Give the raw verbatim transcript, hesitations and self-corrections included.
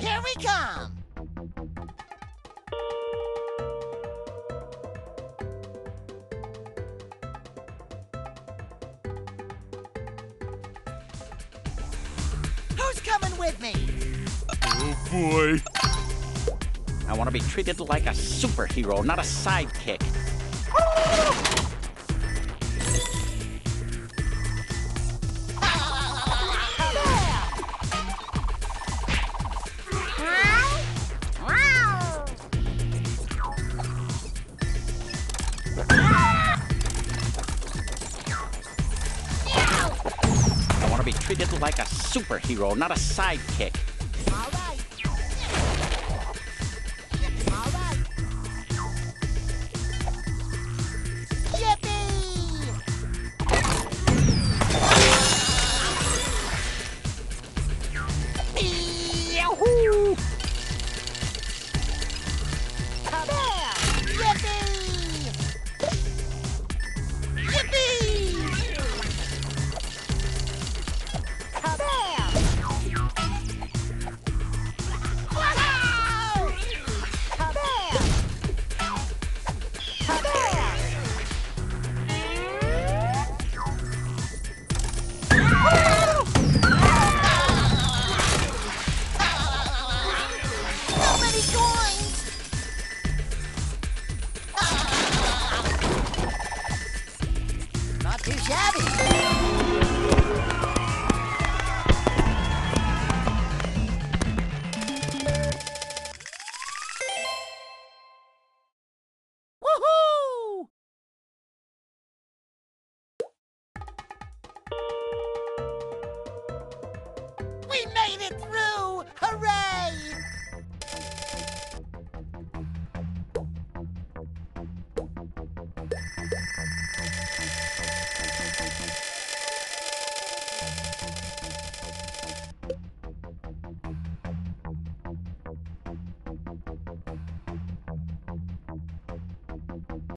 Here we come! Who's coming with me? Oh boy! I want to be treated like a superhero, not a sidekick. Treated like a superhero, not a sidekick. All right. All right. Yippee! Yahoo!